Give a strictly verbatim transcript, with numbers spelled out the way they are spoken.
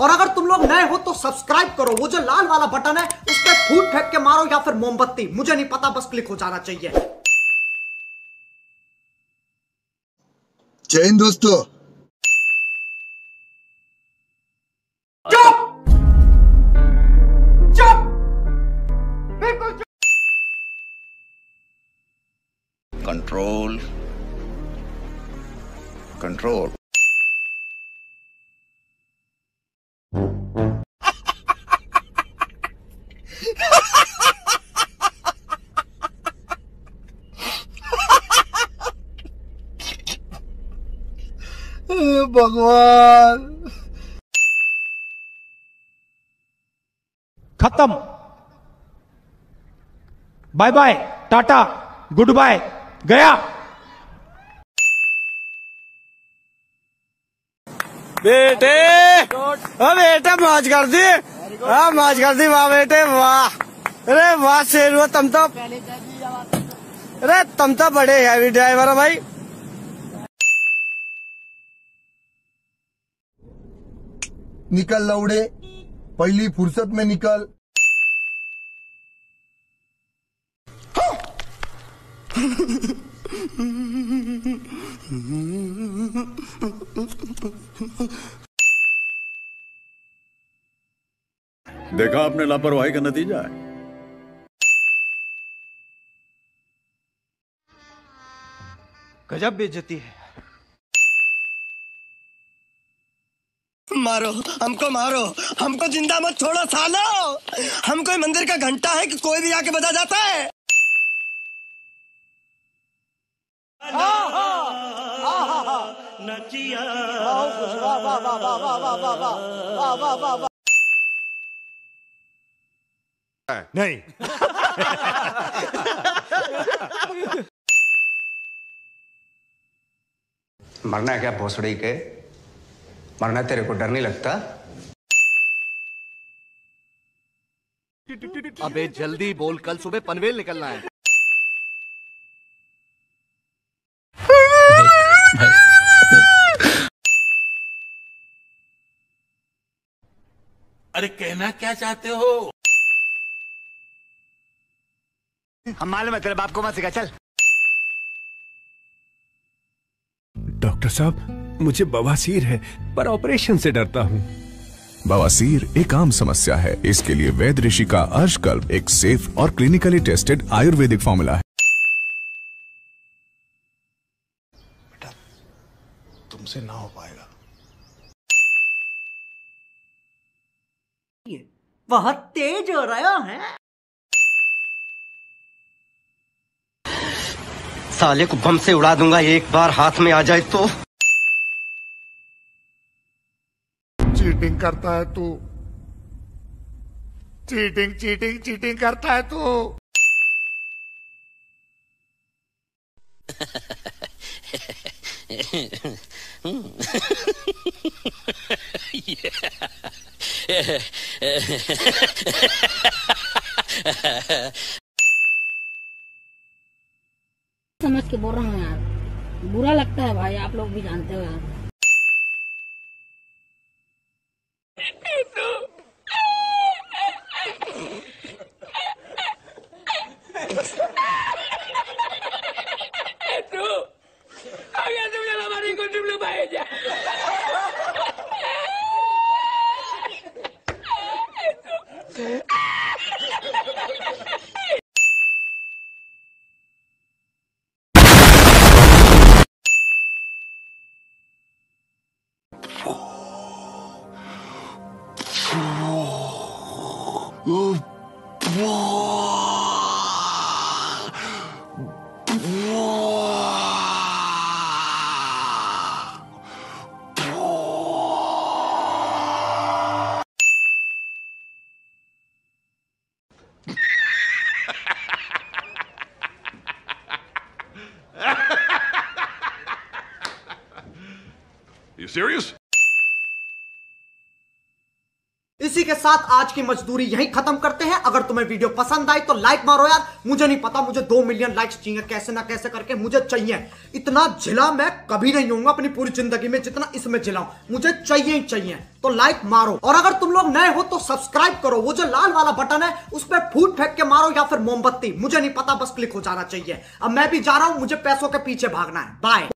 और अगर तुम लोग नए हो तो सब्सक्राइब करो, वो जो लाल वाला बटन है उस पर फूट फेंक के मारो या फिर मोमबत्ती, मुझे नहीं पता, बस क्लिक हो जाना चाहिए। जय हिंद दोस्तों। चुप चुप बिल्कुल चुप। कंट्रोल कंट्रोल भगवान। खत्म, bye bye, tata, goodbye, गया। बेटे ओ बेटे मौज कर दी, हाँ मौज कर दी, वाह बेटे वाह, अरे वाह शेर हो तुम तो, अरे तुम तो बड़े हैवी ड्राइवर हो भाई। निकल लौड़े, पहली फुर्सत में निकल। देखा आपने लापरवाही का नतीजा है। गजब बेइज्जती है। मारो हमको, मारो हमको, जिंदा मत छोड़ो सालो, हम कोई मंदिर का घंटा है कि कोई भी आके बजा जाता है। नहीं मरना है क्या भोसड़ी के, मरना तेरे को डर नहीं लगता? अबे जल्दी बोल, कल सुबह पनवेल निकलना है। अरे कहना क्या चाहते हो? हम मालूम है तेरे बाप को मत सिखा, चल। डॉक्टर साहब मुझे बवासीर है पर ऑपरेशन से डरता हूँ। बवासीर एक आम समस्या है, इसके लिए वैद्य ऋषि का अर्शकल्प एक सेफ और क्लिनिकली टेस्टेड आयुर्वेदिक फॉर्मूला है। बेटा तुमसे ना हो पाएगा। ये बहुत तेज हो रहा है। साले को बम से उड़ा दूंगा एक बार हाथ में आ जाए तो। चीटिंग करता है तू, चीटिंग चीटिंग चीटिंग करता है तू। समझ के बोल रहा हूँ यार, बुरा लगता है भाई, आप लोग भी जानते हो यार। You serious? इसी के साथ आज की मजदूरी यहीं खत्म करते हैं। अगर तुम्हें वीडियो पसंद आई तो लाइक मारो यार, मुझे नहीं पता, मुझे दो मिलियन लाइक्स चाहिए, कैसे ना कैसे करके मुझे चाहिए। इतना झिला मैं कभी नहीं होऊंगा अपनी पूरी जिंदगी में जितना इसमें झिला हूं, मुझे चाहिए ही चाहिए। तो लाइक मारो, और अगर तुम लोग नए हो तो सब्सक्राइब करो। वो जो लाल वाला बटन है उस पर फूट फेंक के मारो या फिर मोमबत्ती, मुझे नहीं पता, बस क्लिक हो जाना चाहिए। अब मैं भी जा रहा हूं, मुझे पैसों के पीछे भागना है। बाय।